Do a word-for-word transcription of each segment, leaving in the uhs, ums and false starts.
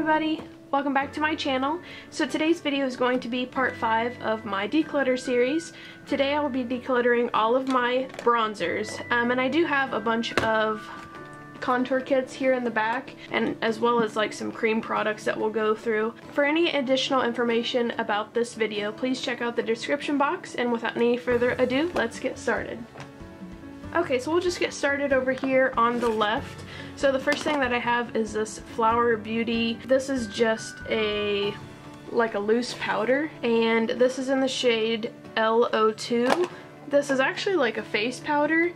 everybody, welcome back to my channel. So today's video is going to be part five of my declutter series. Today I will be decluttering all of my bronzers, um, and I do have a bunch of contour kits here in the back, and as well as like some cream products that we'll go through. For any additional information about this video, please check out the description box, and without any further ado, let's get started. Okay, so we'll just get started over here on the left. So the first thing that I have is this Flower Beauty. This is just a like a loose powder, and this is in the shade L O two. This is actually like a face powder,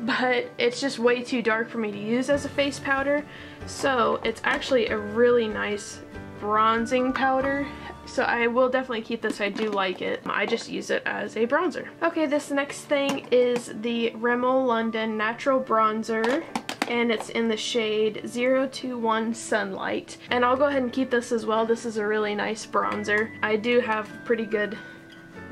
but it's just way too dark for me to use as a face powder. So it's actually a really nice bronzing powder. So I will definitely keep this, I do like it. I just use it as a bronzer. Okay, this next thing is the Rimmel London Natural Bronzer, and it's in the shade zero two one Sunlight. And I'll go ahead and keep this as well. This is a really nice bronzer. I do have pretty good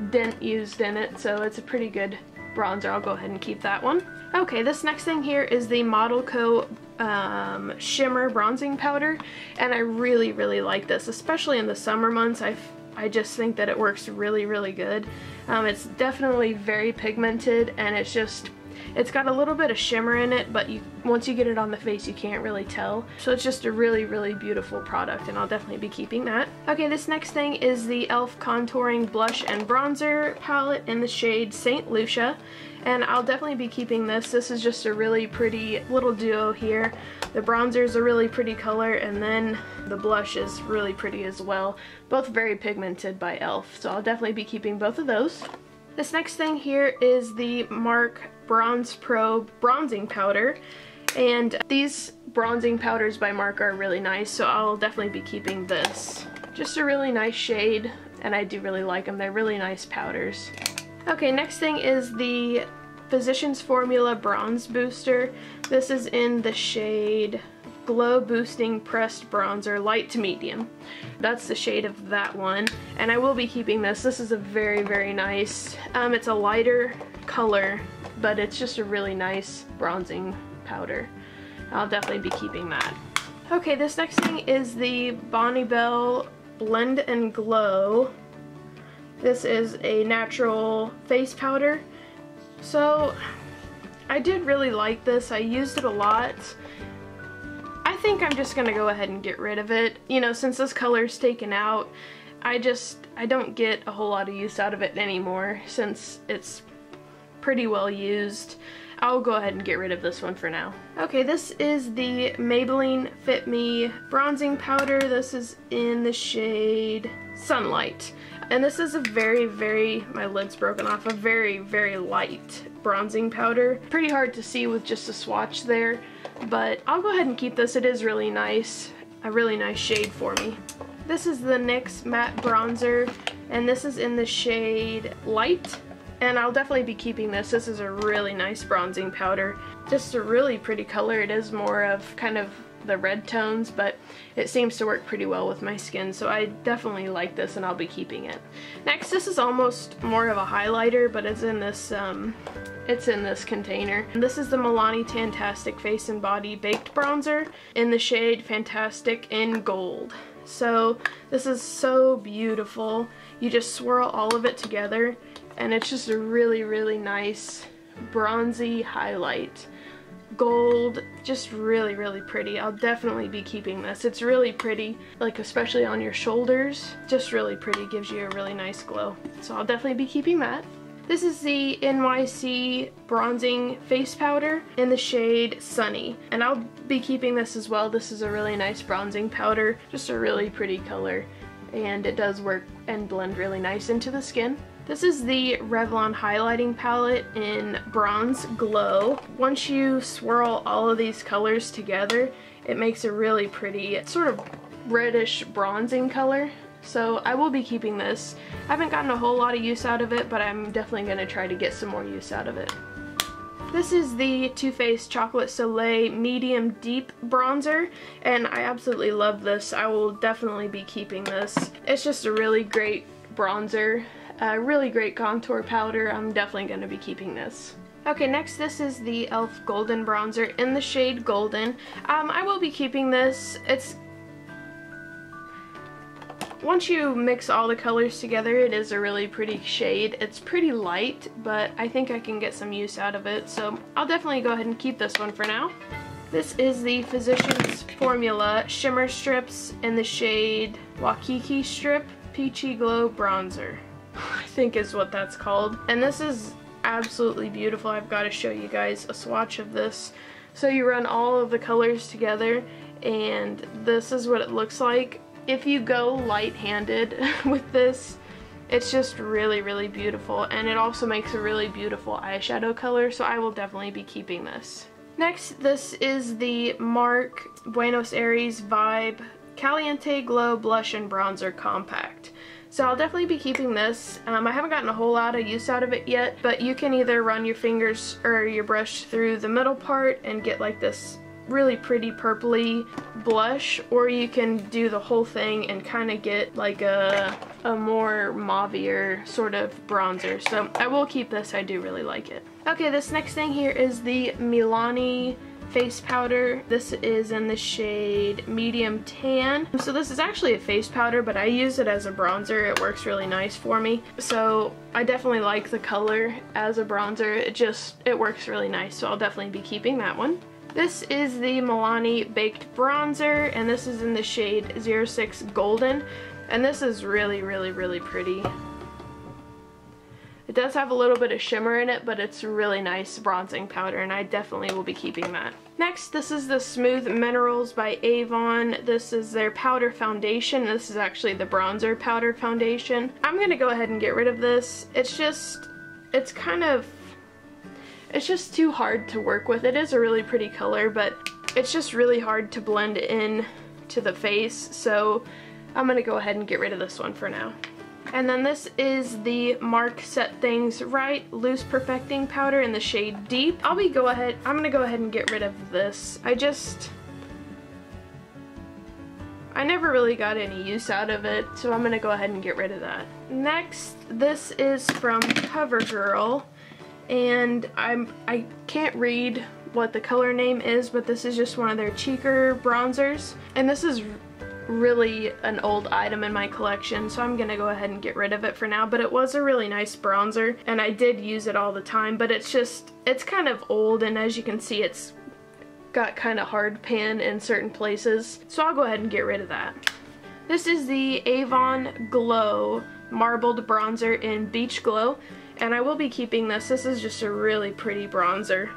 dent used in it, so it's a pretty good bronzer. I'll go ahead and keep that one. Okay, this next thing here is the Modelco um, Shimmer Bronzing Powder, and I really, really like this, especially in the summer months. I, I just think that it works really, really good. Um, it's definitely very pigmented, and it's just, it's got a little bit of shimmer in it, but you, once you get it on the face, you can't really tell. So it's just a really, really beautiful product, and I'll definitely be keeping that. Okay, this next thing is the e l f. Contouring Blush and Bronzer Palette in the shade Saint Lucia, and I'll definitely be keeping this. This is just a really pretty little duo here. The bronzer is a really pretty color, and then the blush is really pretty as well. Both very pigmented by e l f, so I'll definitely be keeping both of those. This next thing here is the Mark Bronze Pro Bronzing Powder, and these bronzing powders by Mark are really nice, so I'll definitely be keeping this. Just a really nice shade, and I do really like them. They're really nice powders. Okay, next thing is the Physician's Formula Bronze Booster. This is in the shade Glow Boosting Pressed Bronzer Light to Medium. That's the shade of that one, and I will be keeping this. This is a very, very nice, um, it's a lighter color, but it's just a really nice bronzing powder. I'll definitely be keeping that. Okay, this next thing is the Bonnie Bell Blend and Glow. This is a natural face powder. So I did really like this. I used it a lot. I think I'm just gonna go ahead and get rid of it. You know, since this color's taken out, I just, I don't get a whole lot of use out of it anymore since it's pretty well used. I'll go ahead and get rid of this one for now. Okay, this is the Maybelline Fit Me Bronzing Powder. This is in the shade Sunlight. And this is a very, very, my lid's broken off, a very, very light bronzing powder. Pretty hard to see with just a swatch there, but I'll go ahead and keep this. It is really nice, a really nice shade for me. This is the NYX Matte Bronzer, and this is in the shade Light, and I'll definitely be keeping this. This is a really nice bronzing powder. Just a really pretty color. It is more of kind of the red tones, but it seems to work pretty well with my skin, so I definitely like this, and I'll be keeping it. Next, this is almost more of a highlighter, but it's in this um, it's in this container. And this is the Milani Tantastic Face and Body Baked Bronzer in the shade Fantastic in Gold. So this is so beautiful. You just swirl all of it together, and it's just a really, really nice bronzy highlight. Gold, just really, really pretty. I'll definitely be keeping this. It's really pretty, like especially on your shoulders. Just really pretty, gives you a really nice glow. So I'll definitely be keeping that. This is the N Y C Bronzing Face Powder in the shade Sunny, and I'll be keeping this as well. This is a really nice bronzing powder, just a really pretty color, and it does work and blend really nice into the skin. This is the Revlon Highlighting Palette in Bronze Glow. Once you swirl all of these colors together, it makes a really pretty sort of reddish bronzing color. So I will be keeping this. I haven't gotten a whole lot of use out of it, but I'm definitely going to try to get some more use out of it. This is the Too Faced Chocolate Soleil Medium Deep Bronzer, and I absolutely love this. I will definitely be keeping this. It's just a really great bronzer. A really great contour powder. I'm definitely going to be keeping this. Okay, next this is the e l f. Golden Bronzer in the shade Golden. Um, I will be keeping this. It's Once you mix all the colors together, it is a really pretty shade. It's pretty light, but I think I can get some use out of it, so I'll definitely go ahead and keep this one for now. This is the Physician's Formula Shimmer Strips in the shade Waikiki Strip Peachy Glow Bronzer, I think is what that's called. And this is absolutely beautiful. I've got to show you guys a swatch of this. So you run all of the colors together, and this is what it looks like. If you go light-handed with this, it's just really, really beautiful, and it also makes a really beautiful eyeshadow color, so I will definitely be keeping this. Next, this is the Mark Buenos Aires Vibe Caliente Glow Blush and Bronzer Compact. So I'll definitely be keeping this. Um, I haven't gotten a whole lot of use out of it yet, but you can either run your fingers or your brush through the middle part and get like this really pretty purpley blush, or you can do the whole thing and kind of get like a, a more mauvier sort of bronzer. So I will keep this. I do really like it. Okay, this next thing here is the Milani face powder. This is in the shade medium tan. So this is actually a face powder, but I use it as a bronzer. It works really nice for me. So I definitely like the color as a bronzer. It just, it works really nice. So I'll definitely be keeping that one. This is the Milani Baked Bronzer, and this is in the shade zero six Golden, and this is really, really, really pretty. It does have a little bit of shimmer in it, but it's really nice bronzing powder, and I definitely will be keeping that. Next, this is the Smooth Minerals by Avon. This is their powder foundation. This is actually the bronzer powder foundation. I'm going to go ahead and get rid of this. It's just, it's kind of... It's just too hard to work with. It is a really pretty color, but it's just really hard to blend in to the face, so I'm going to go ahead and get rid of this one for now. And then this is the Mark Set Things Right Loose Perfecting Powder in the shade Deep. I'll be go ahead, I'm going to go ahead and get rid of this. I just, I never really got any use out of it, so I'm going to go ahead and get rid of that. Next, this is from CoverGirl. And I'm, I can't read what the color name is, but this is just one of their cheeker bronzers. And this is really an old item in my collection, so I'm going to go ahead and get rid of it for now. But it was a really nice bronzer, and I did use it all the time, but it's just, it's kind of old, and as you can see, it's got kind of hard pan in certain places. So I'll go ahead and get rid of that. This is the Avon Glow Marbled Bronzer in Beach Glow. And I will be keeping this. This is just a really pretty bronzer.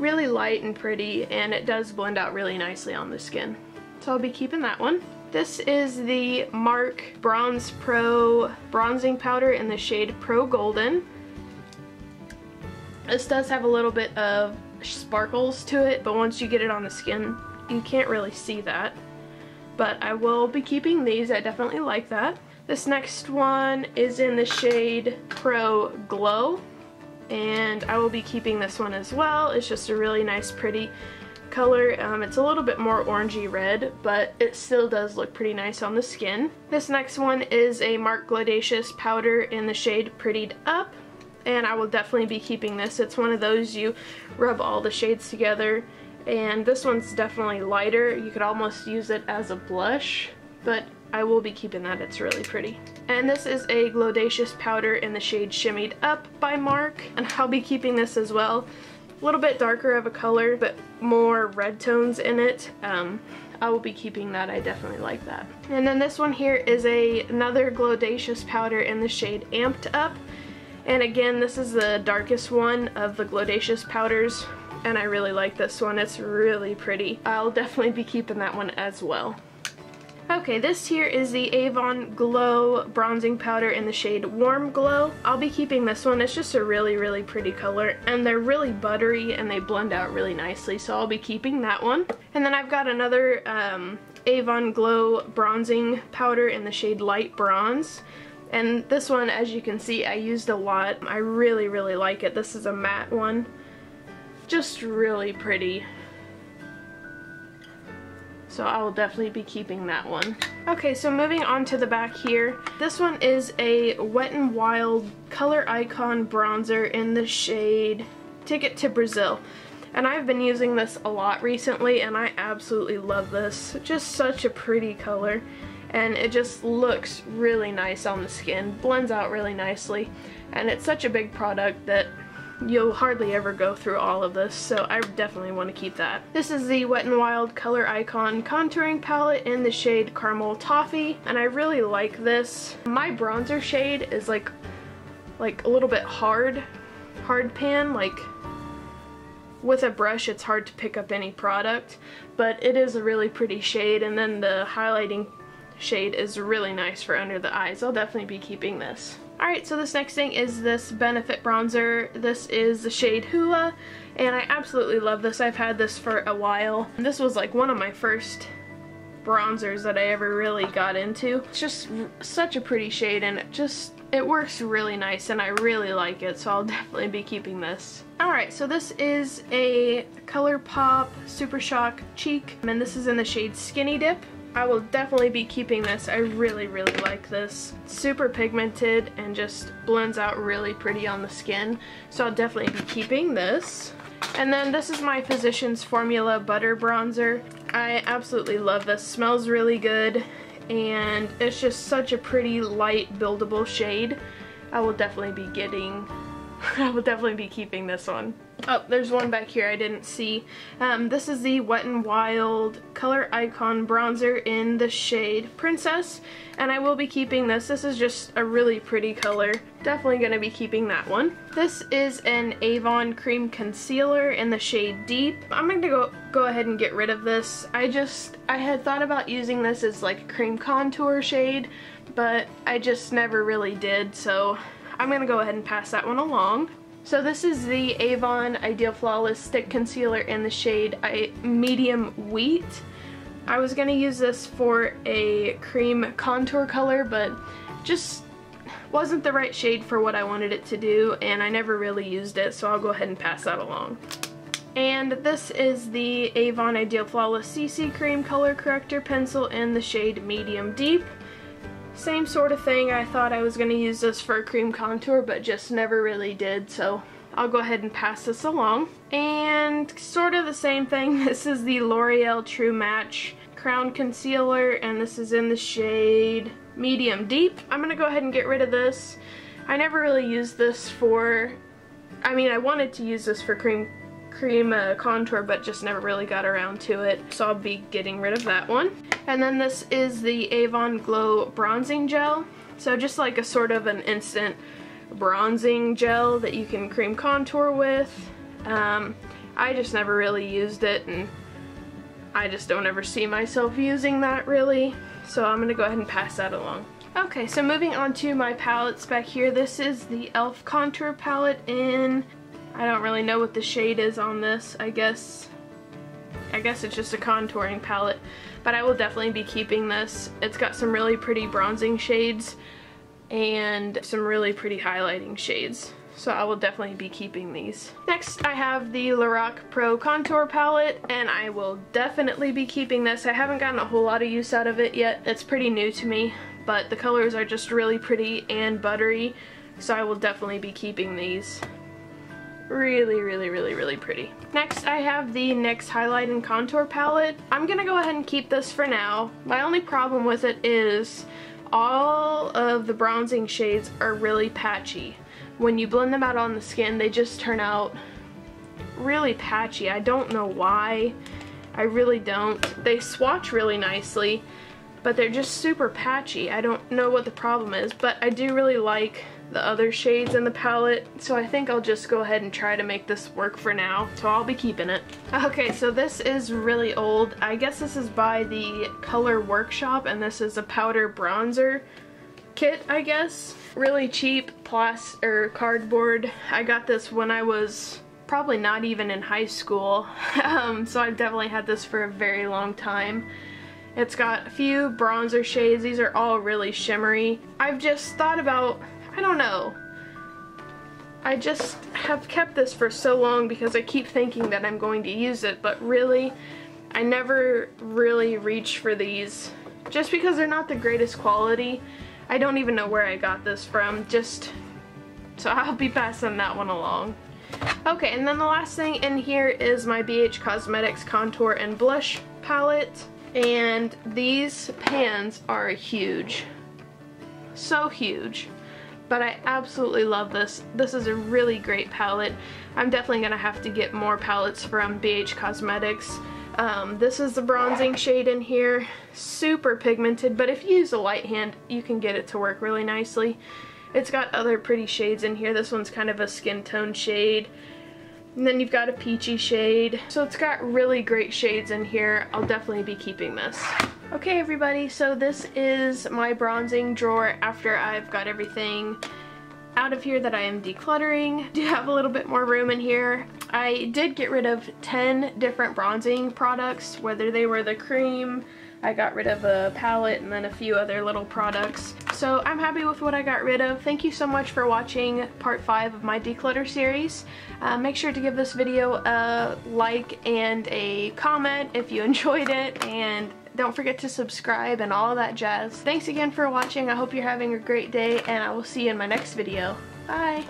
Really light and pretty, and it does blend out really nicely on the skin. So I'll be keeping that one. This is the Mark Bronze Pro Bronzing Powder in the shade Pro Golden. This does have a little bit of sparkles to it, but once you get it on the skin, you can't really see that. But I will be keeping these. I definitely like that. This next one is in the shade Pro Glow, and I will be keeping this one as well. It's just a really nice pretty color. Um, it's a little bit more orangey red, but it still does look pretty nice on the skin. This next one is a Mark Glowdacious Powder in the shade Prettied Up, and I will definitely be keeping this. It's one of those you rub all the shades together, and this one's definitely lighter. You could almost use it as a blush, but I will be keeping that. It's really pretty. And this is a Glowdacious Powder in the shade Shimmied Up by Mark, and I'll be keeping this as well. A little bit darker of a color, but more red tones in it. Um, I will be keeping that. I definitely like that. And then this one here is a, another Glowdacious Powder in the shade Amped Up. And again, this is the darkest one of the Glowdacious Powders, and I really like this one. It's really pretty. I'll definitely be keeping that one as well. Okay, this here is the Avon Glow Bronzing Powder in the shade Warm Glow. I'll be keeping this one. It's just a really, really pretty color, and they're really buttery, and they blend out really nicely, so I'll be keeping that one. And then I've got another um, Avon Glow Bronzing Powder in the shade Light Bronze. And this one, as you can see, I used a lot. I really, really like it. This is a matte one. Just really pretty. So I will definitely be keeping that one. Okay, so moving on to the back here. This one is a Wet n Wild Color Icon Bronzer in the shade Ticket to Brazil. And I've been using this a lot recently and I absolutely love this. Just such a pretty color. And it just looks really nice on the skin, blends out really nicely, and it's such a big product that you'll hardly ever go through all of this, so I definitely want to keep that. This is the Wet n Wild Color Icon Contouring Palette in the shade Caramel Toffee, and I really like this. My bronzer shade is like, like a little bit hard, hard pan, like with a brush it's hard to pick up any product, but it is a really pretty shade, and then the highlighting shade is really nice for under the eyes. I'll definitely be keeping this. Alright, so this next thing is this Benefit bronzer. This is the shade Hoola, and I absolutely love this. I've had this for a while. This was like one of my first bronzers that I ever really got into. It's just such a pretty shade, and it just, it works really nice, and I really like it, so I'll definitely be keeping this. Alright, so this is a ColourPop Super Shock Cheek, and this is in the shade Skinny Dip. I will definitely be keeping this. I really, really like this. It's super pigmented and just blends out really pretty on the skin, so I'll definitely be keeping this. And then this is my Physician's Formula Butter Bronzer. I absolutely love this. Smells really good, and it's just such a pretty light, buildable shade. I will definitely be getting... I will definitely be keeping this one. Oh, there's one back here I didn't see. Um, this is the Wet n Wild Color Icon Bronzer in the shade Princess, and I will be keeping this. This is just a really pretty color. Definitely going to be keeping that one. This is an Avon Cream Concealer in the shade Deep. I'm going to go go ahead and get rid of this. I just, I had thought about using this as like a cream contour shade, but I just never really did, so I'm going to go ahead and pass that one along. So this is the Avon Ideal Flawless Stick Concealer in the shade I, Medium Wheat. I was going to use this for a cream contour color, but just wasn't the right shade for what I wanted it to do, and I never really used it, so I'll go ahead and pass that along. And this is the Avon Ideal Flawless C C Cream Color Corrector Pencil in the shade Medium Deep. Same sort of thing, I thought I was going to use this for a cream contour, but just never really did, so I'll go ahead and pass this along. And sort of the same thing, this is the L'Oreal True Match Crown Concealer, and this is in the shade Medium Deep. I'm going to go ahead and get rid of this. I never really used this for, I mean I wanted to use this for cream cream uh, contour, but just never really got around to it, so I'll be getting rid of that one. And then this is the Avon Glow Bronzing Gel, so just like a sort of an instant bronzing gel that you can cream contour with. um, I just never really used it, and I just don't ever see myself using that really, so I'm gonna go ahead and pass that along. Okay, so moving on to my palettes back here, this is the e l f contour palette in, I don't really know what the shade is on this. I guess I guess it's just a contouring palette, but I will definitely be keeping this. It's got some really pretty bronzing shades and some really pretty highlighting shades, so I will definitely be keeping these. Next I have the LORAC Pro Contour Palette, and I will definitely be keeping this. I haven't gotten a whole lot of use out of it yet. It's pretty new to me, but the colors are just really pretty and buttery, so I will definitely be keeping these. Really, really, really, really pretty. Next, I have the NYX Highlight and Contour Palette. I'm gonna go ahead and keep this for now. My only problem with it is all of the bronzing shades are really patchy. When you blend them out on the skin, they just turn out really patchy. I don't know why. I really don't. They swatch really nicely, but they're just super patchy. I don't know what the problem is, but I do really like the other shades in the palette, so I think I'll just go ahead and try to make this work for now, so I'll be keeping it. Okay, so this is really old. I guess this is by the Color Workshop, and this is a powder bronzer kit, I guess. Really cheap plastic or cardboard. I got this when I was probably not even in high school, um, so I've definitely had this for a very long time. It's got a few bronzer shades. These are all really shimmery. I've just thought about, I don't know, I just have kept this for so long because I keep thinking that I'm going to use it, but really, I never really reach for these just because they're not the greatest quality. I don't even know where I got this from, just, so I'll be passing that one along. Okay, and then the last thing in here is my B H Cosmetics Contour and Blush palette. And these pans are huge. So huge. But I absolutely love this. This is a really great palette. I'm definitely going to have to get more palettes from B H Cosmetics. Um, this is the bronzing shade in here. Super pigmented, but if you use a light hand, you can get it to work really nicely. It's got other pretty shades in here. This one's kind of a skin tone shade. And then you've got a peachy shade. So it's got really great shades in here. I'll definitely be keeping this. Okay everybody, so this is my bronzing drawer after I've got everything out of here that I am decluttering. I do have a little bit more room in here. I did get rid of ten different bronzing products, whether they were the cream, I got rid of a palette, and then a few other little products. So I'm happy with what I got rid of. Thank you so much for watching part five of my declutter series. Uh, make sure to give this video a like and a comment if you enjoyed it, and don't forget to subscribe and all that jazz. Thanks again for watching. I hope you're having a great day, and I will see you in my next video. Bye!